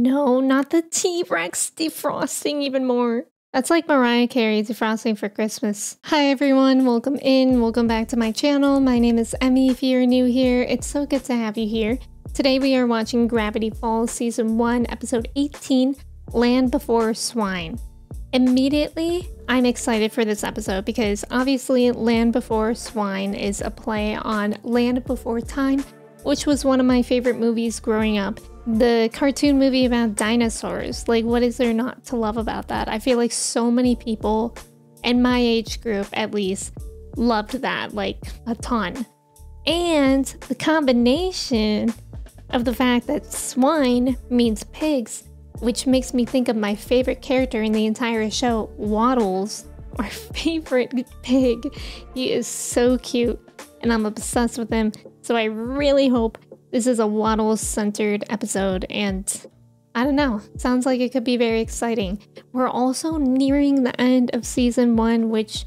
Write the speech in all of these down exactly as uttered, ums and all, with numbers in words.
No, not the T-Rex defrosting even more. That's like Mariah Carey defrosting for Christmas. Hi everyone, welcome in, welcome back to my channel. My name is Emmy. If you're new here, it's so good to have you here. Today we are watching Gravity Falls Season one, Episode eighteen, Land Before Swine. Immediately, I'm excited for this episode because obviously Land Before Swine is a play on Land Before Time, which was one of my favorite movies growing up. The cartoon movie about dinosaurs, like what is there not to love about that? I feel like so many people in my age group at least loved that, like a ton. And the combination of the fact that swine means pigs, which makes me think of my favorite character in the entire show, Waddles, our favorite pig. He is so cute and I'm obsessed with him, so I really hope this is a Waddles-centered episode, and I don't know, sounds like it could be very exciting. We're also nearing the end of season one, which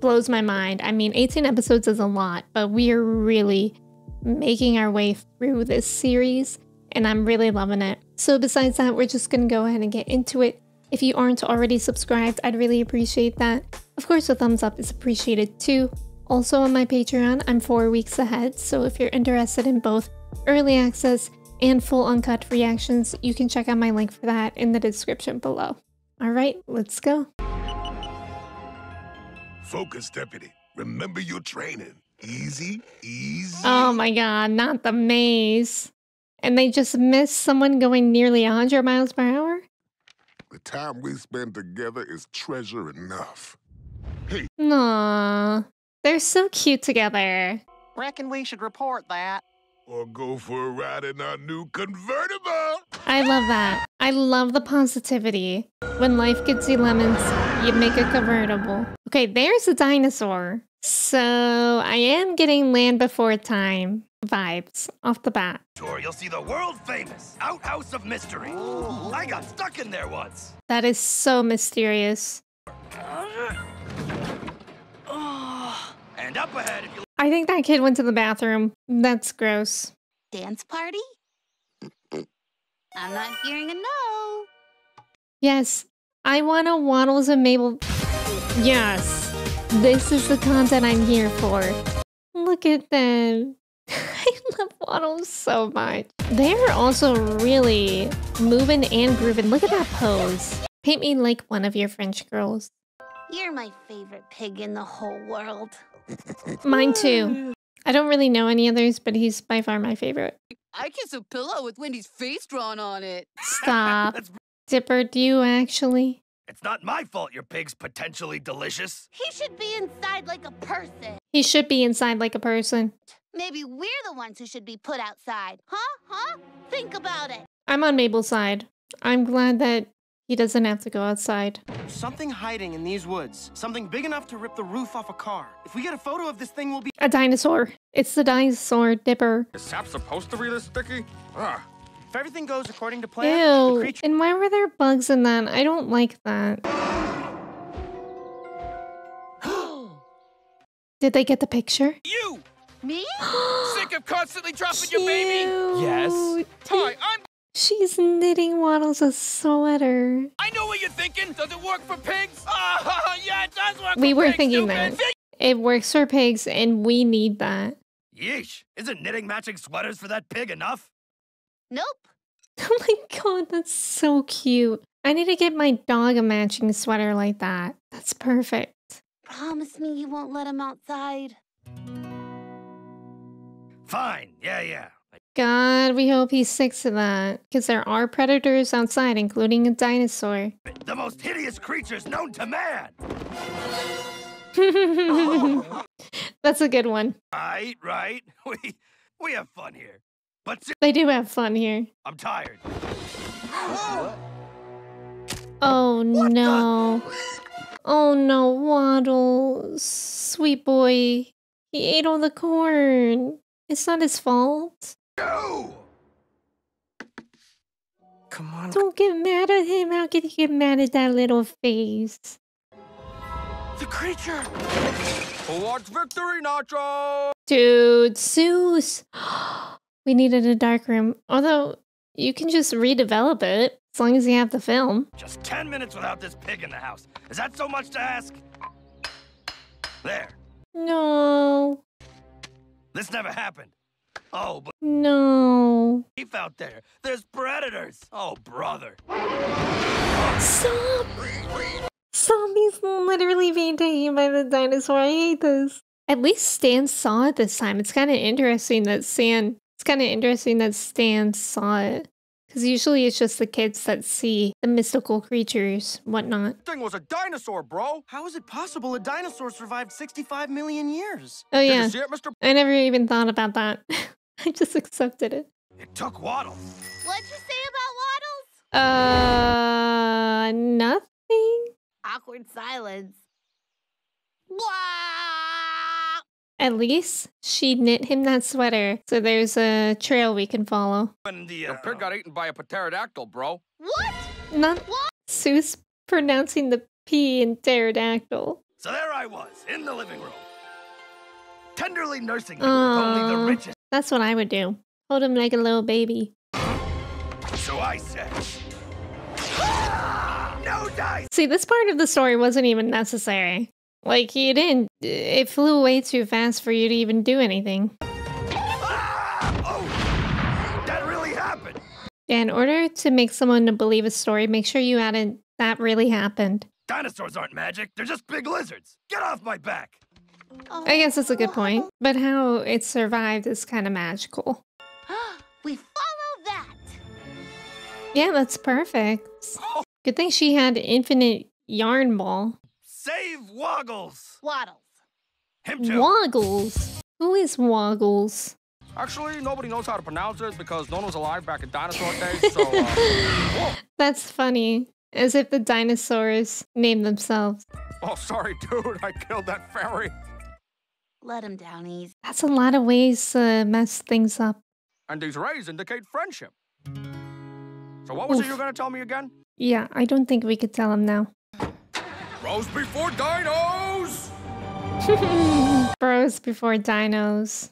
blows my mind. I mean, eighteen episodes is a lot, but we are really making our way through this series, and I'm really loving it. So besides that, we're just gonna go ahead and get into it. If you aren't already subscribed, I'd really appreciate that. Of course, a thumbs up is appreciated too. Also on my Patreon, I'm four weeks ahead, so if you're interested in both early access and full uncut reactions, you can check out my link for that in the description below. All right, let's go. Focus, deputy. Remember your training. Easy, easy. Oh my god, not the maze. And they just missed someone going nearly one hundred miles per hour? The time we spend together is treasure enough. Hey. Aww. They're so cute together. Reckon we should report that. Or go for a ride in our new convertible. I love that. I love the positivity. When life gives you lemons, you make a convertible. Okay, there's a dinosaur. So I am getting Land Before Time vibes off the bat. Sure, you'll see the world famous outhouse of mystery. Ooh. I got stuck in there once. That is so mysterious. And up ahead if you... I think that kid went to the bathroom. That's gross. Dance party? I'm not hearing a no. Yes, I want a Waddles and Mabel. Yes, this is the content I'm here for. Look at them. I love Waddles so much. They're also really moving and grooving. Look at that pose. Paint me like one of your French girls. You're my favorite pig in the whole world. Mine too. I don't really know any others, but he's by far my favorite. I kiss a pillow with Wendy's face drawn on it. Stop. Dipper, do you actually? It's not my fault your pig's potentially delicious. He should be inside like a person. He should be inside like a person. Maybe we're the ones who should be put outside. Huh? Huh? Think about it. I'm on Mabel's side. I'm glad that he doesn't have to go outside. There's something hiding in these woods. Something big enough to rip the roof off a car. If we get a photo of this thing, we'll be- A dinosaur. It's the dinosaur, Dipper. Is Sap supposed to be this sticky? Ugh. If everything goes according to plan, ew. The creature- And why were there bugs in that? I don't like that. Did they get the picture? You! Me? Sick of constantly dropping cute. Your baby? Yes. Hi, I'm- She's knitting Waddles a sweater. I know what you're thinking. Does it work for pigs? Oh, yeah, it does work we for pigs. We were thinking that. It works for pigs, and we need that. Yeesh. Isn't knitting matching sweaters for that pig enough? Nope. Oh my god, that's so cute. I need to get my dog a matching sweater like that. That's perfect. Promise me you won't let him outside. Fine. Yeah, yeah. God, we hope he sticks to that, because there are predators outside, including a dinosaur. The most hideous creatures known to man! Oh. That's a good one. Right, right. We, we have fun here. But they do have fun here. I'm tired. Oh, oh no. Oh no, Waddles. Sweet boy. He ate all the corn. It's not his fault. No! Come on. Don't get mad at him. How can you get mad at that little face? The creature! Towards victory, Nacho! Dude, Zeus! We needed a dark room. Although, You can just redevelop it, as long as you have the film. Just ten minutes without this pig in the house. Is that so much to ask? There. No. This never happened. Oh, but... No. Beef out there. There's predators. Oh, brother. Stop. Zombies literally being taken by the dinosaur. I hate this. At least Stan saw it this time. It's kind of interesting that Stan... It's kind of interesting that Stan saw it, because usually it's just the kids that see the mystical creatures, whatnot. That thing was a dinosaur, bro! How is it possible a dinosaur survived sixty-five million years? Oh yeah, did you see it, Mister I never even thought about that. I just accepted it. It took Waddles. What'd you say about Waddles? Uh, nothing. Awkward silence. Wow! At least she knit him that sweater, so there's a trail we can follow. When the uh, pig got eaten by a pterodactyl, bro. What? Not what? Seuss pronouncing the P in pterodactyl. So there I was, in the living room. Tenderly nursing you with only the richest. That's what I would do. Hold him like a little baby. So I said... Ah! No dice! See, this part of the story wasn't even necessary. Like, you didn't. It flew way too fast for you to even do anything. Ah! Oh! That really happened! Yeah, in order to make someone to believe a story, make sure you add in, that really happened. Dinosaurs aren't magic, they're just big lizards! Get off my back! I guess that's a good point. But how it survived is kind of magical. We follow that! Yeah, that's perfect. Oh. Good thing she had infinite yarn ball. Save Waddles! Waddles. Him too. Waddles? Who is Waddles? Actually, nobody knows how to pronounce it because no one was alive back in dinosaur days, so... Uh, that's funny. As if the dinosaurs named themselves. Oh, sorry, dude. I killed that fairy. Let him down easy. That's a lot of ways to mess things up. And these rays indicate friendship. So what was Oof. it you were going to tell me again? Yeah, I don't think we could tell him now. Bros before dinos! Bros before dinos.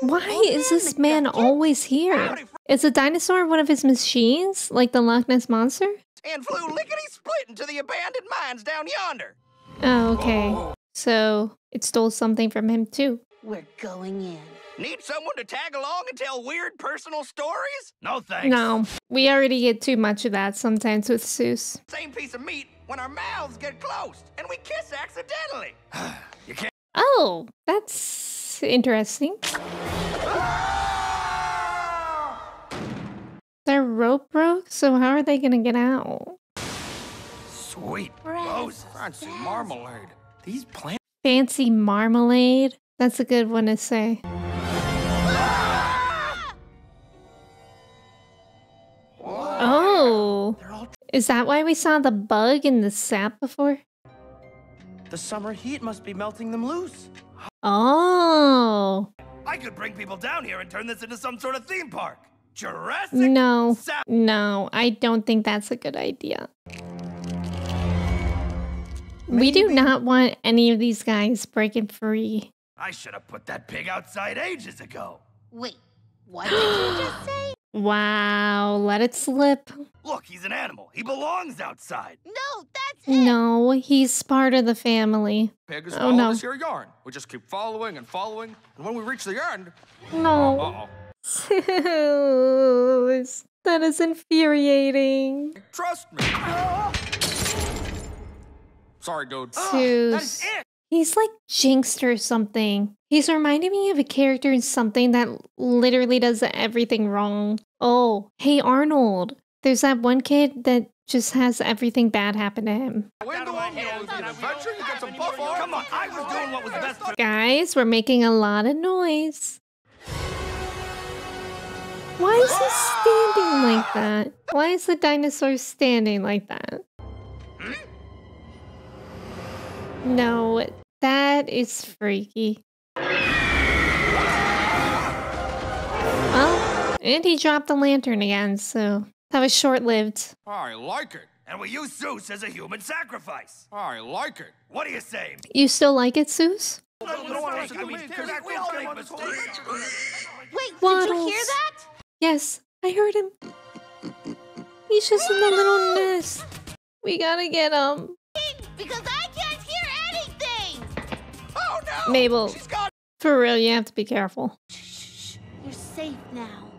Why is this man always here? Is a dinosaur one of his machines? Like the Loch Ness Monster? And flew lickety-split into the abandoned mines down yonder. Oh, okay. So, it stole something from him too. We're going in. Need someone to tag along and tell weird personal stories? No thanks. No, we already get too much of that sometimes with Seuss. Same piece of meat when our mouths get closed and we kiss accidentally. You can't. Oh, that's interesting. Ah! Their rope broke, so how are they gonna get out? Sweet Moses, fancy marmalade. These plants. Fancy marmalade. That's a good one to say. Oh, is that why we saw the bug in the sap before? The summer heat must be melting them loose. Oh. I could bring people down here and turn this into some sort of theme park. Jurassic No, Sap. No, I don't think that's a good idea. Maybe. We do not want any of these guys breaking free. I should have put that pig outside ages ago. Wait, what did you just say? Wow, let it slip. Look, he's an animal. He belongs outside. No, that's it. No, he's part of the family. Pig is following us here yarn. We just keep following and following, and when we reach the end... No. Uh-oh. Seuss, that is infuriating. Trust me. Sorry, dude. Seuss. That is it. He's like Jinxed or something. He's reminding me of a character in something that literally does everything wrong. Oh, Hey Arnold. There's that one kid that just has everything bad happen to him. Guys, we're making a lot of noise. Why is he standing like that? Why is the dinosaur standing like that? No, that is freaky. Well, and he dropped the lantern again, so that was short-lived. I like it. And we use Seuss as a human sacrifice. I like it. What do you say? You still like it, Seuss? Wait, did you hear that? Yes, I heard him. He's just in the little nest. We gotta get him. Because I can't hear anything. Oh no! Mabel, for real, you have to be careful. Shh, shh, shh. You're safe now.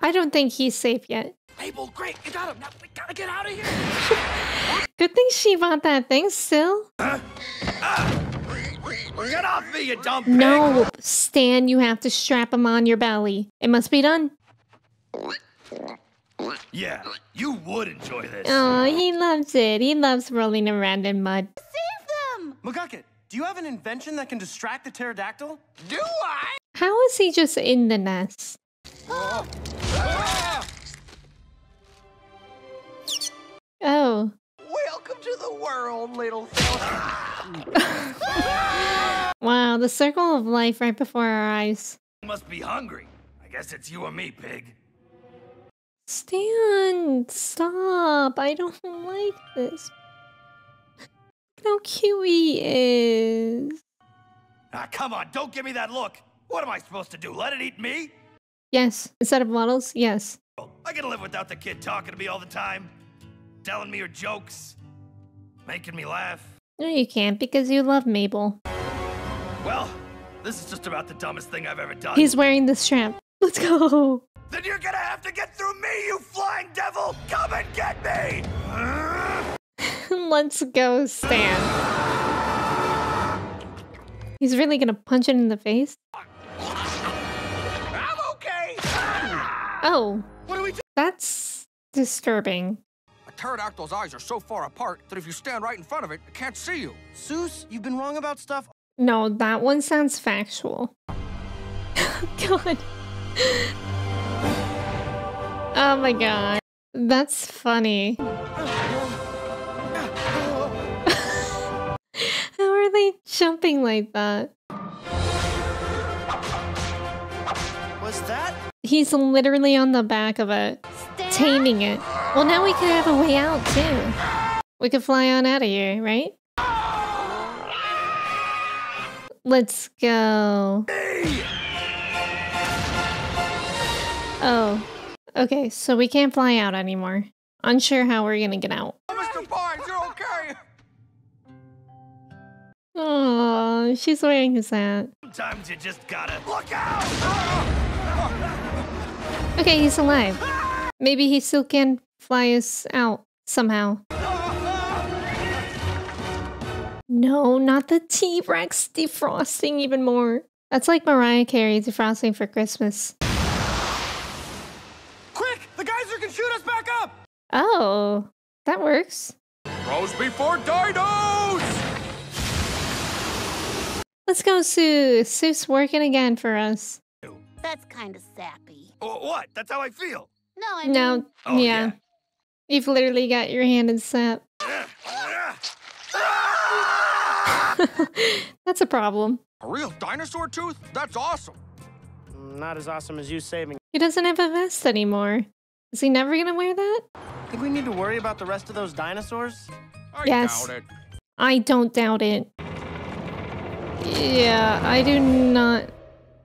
I don't think he's safe yet. Mabel, great, you got him. Now we gotta get out of here. Good thing she bought that thing still. Huh? Ah. Get off me, you dumb pig. No, Stan, you have to strap him on your belly. It must be done. Yeah, you would enjoy this. Oh, he loves it. He loves rolling around in mud. Save them! McGucket, do you have an invention that can distract the pterodactyl? Do I? How is he just in the nest? Oh. Ah! Oh. Welcome to the world, little fella. Wow, the circle of life right before our eyes. You must be hungry. I guess it's you and me, pig. Stan, stop. I don't like this. Look how cute he is. Ah, come on, don't give me that look. What am I supposed to do? Let it eat me? Yes. Instead of Waddles, yes. I gotta live without the kid talking to me all the time. Telling me your jokes. Making me laugh. No, you can't because you love Mabel. Well, this is just about the dumbest thing I've ever done. He's wearing the strap. Let's go. Then you're gonna have to get through me, you flying devil! Come and get me! Let's go, Stan. He's really gonna punch it in the face? I'm okay! Oh. What do we do? That's disturbing. A pterodactyl's eyes are so far apart that if you stand right in front of it, it can't see you. Seuss, you've been wrong about stuff. No, that one sounds factual. God. Oh my god. That's funny. How are they jumping like that? What's that? He's literally on the back of it. Stand. Taming it. Well, now we could have a way out too. We could fly on out of here, right? Let's go. Oh. Okay, so we can't fly out anymore. Unsure how we're gonna get out. Oh, Mister Barnes, you're okay! Oh, she's wearing his hat. Sometimes you just gotta look out! Oh! Okay, he's alive. Maybe he still can fly us out somehow. No, not the T-Rex defrosting even more. That's like Mariah Carey defrosting for Christmas. Oh, that works. Rose before dinos! Let's go, Seuss. Seuss working again for us. That's kind of sappy. Oh, what? That's how I feel. No, I mean... No, oh, yeah. yeah. You've literally got your hand in sap. That's a problem. A real dinosaur tooth? That's awesome. Not as awesome as you saving. He doesn't have a vest anymore. Is he never gonna wear that? I think we need to worry about the rest of those dinosaurs? I yes. doubt it. I don't doubt it. Yeah, I do not.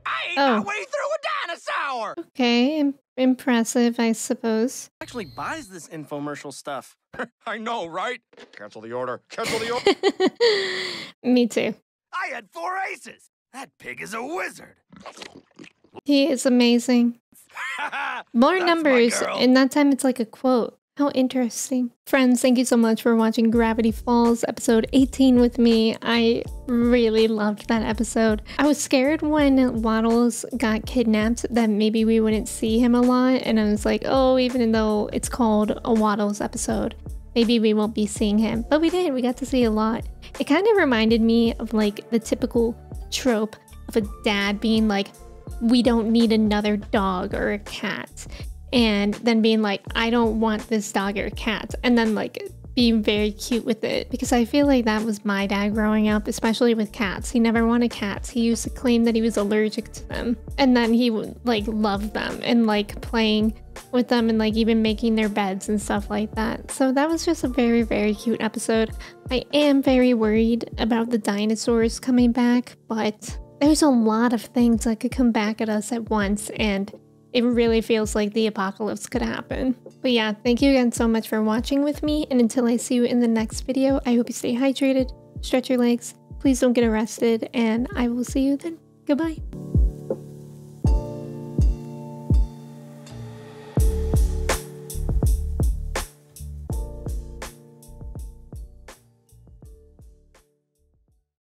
I ate oh. my way through a dinosaur! Okay, Im impressive, I suppose. Actually buys this infomercial stuff. I know, right? Cancel the order. Cancel the order. Me too. I had four aces. That pig is a wizard. He is amazing. More numbers, and that time it's like a quote. How interesting. Friends, thank you so much for watching Gravity Falls episode eighteen with me. I really loved that episode. I was scared when Waddles got kidnapped that maybe we wouldn't see him a lot. And I was like, oh, even though it's called a Waddles episode, maybe we won't be seeing him. But we did. We got to see a lot. It kind of reminded me of like the typical trope of a dad being like, we don't need another dog or a cat. And then being like, I don't want this dog or cat. And then like being very cute with it. Because I feel like that was my dad growing up, especially with cats. He never wanted cats. He used to claim that he was allergic to them. And then he would like love them and like playing with them and like even making their beds and stuff like that. So that was just a very, very cute episode. I am very worried about the dinosaurs coming back, but there's a lot of things that could come back at us at once. And It really feels like the apocalypse could happen. But yeah, thank you again so much for watching with me, and until I see you in the next video, I hope you stay hydrated, stretch your legs, please don't get arrested, and I will see you then. Goodbye.